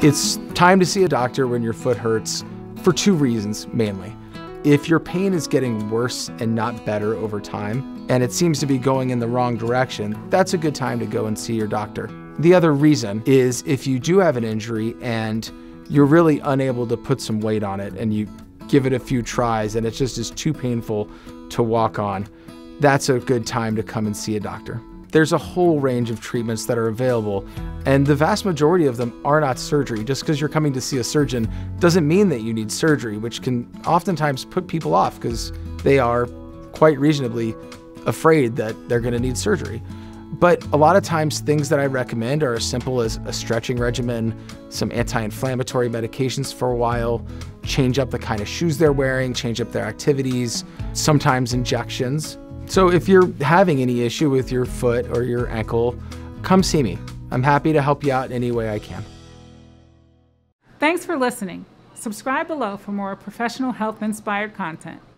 It's time to see a doctor when your foot hurts for two reasons mainly. If your pain is getting worse and not better over time, and it seems to be going in the wrong direction, that's a good time to go and see your doctor. The other reason is if you do have an injury and you're really unable to put some weight on it and you give it a few tries and it just is too painful to walk on, that's a good time to come and see a doctor. There's a whole range of treatments that are available, and the vast majority of them are not surgery. Just because you're coming to see a surgeon doesn't mean that you need surgery, which can oftentimes put people off because they are quite reasonably afraid that they're going to need surgery. But a lot of times things that I recommend are as simple as a stretching regimen, some anti-inflammatory medications for a while, change up the kind of shoes they're wearing, change up their activities, sometimes injections. So if you're having any issue with your foot or your ankle, come see me. I'm happy to help you out in any way I can. Thanks for listening. Subscribe below for more professional health-inspired content.